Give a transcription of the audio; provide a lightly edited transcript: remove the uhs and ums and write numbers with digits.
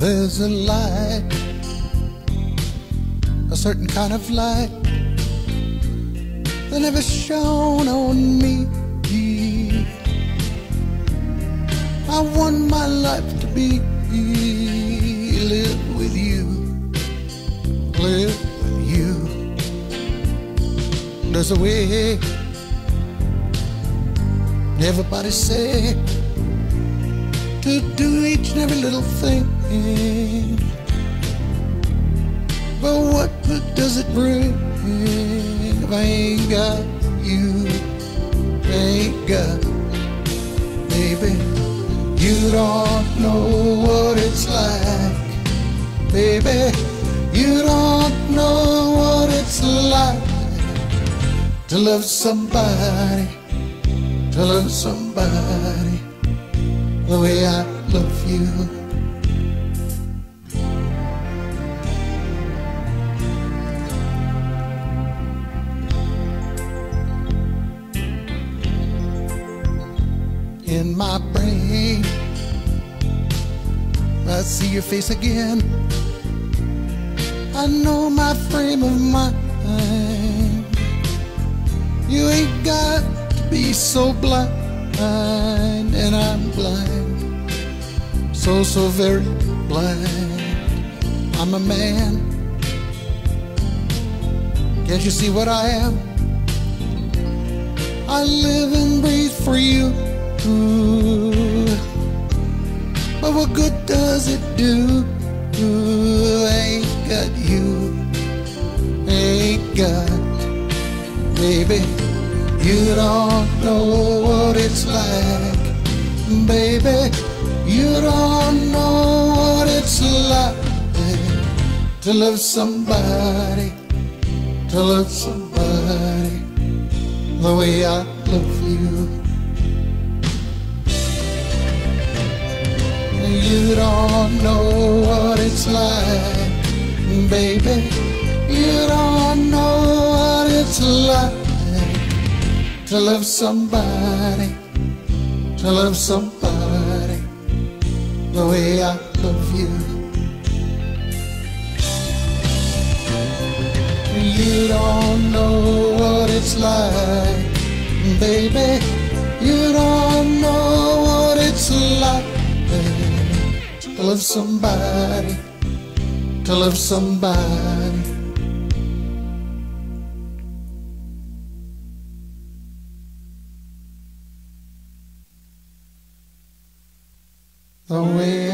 There's a light, a certain kind of light that never shone on me. I want my life to be live with you, live with you. There's a way, everybody say, to do each and every little thing, but what good does it bring if I ain't got you, I ain't got baby? You don't know what it's like, baby. You don't know what it's like to love somebody, to love somebody the way I love you. In my brain, I see your face again. I know my frame of mind. You ain't got to be so blind, and I'm blind, so very blind. I'm a man, can't you see what I am? I live and breathe for you, but what good does it do? I ain't got you, I ain't got baby. You don't know what it's like, baby. You don't know what it's like to love somebody, to love somebody the way I love you. You don't know what it's like, baby. You don't know what it's like to love somebody, to love somebody the way I love you. You don't know what it's like, baby. You don't know what it's like, baby, to love somebody, to love somebody. The way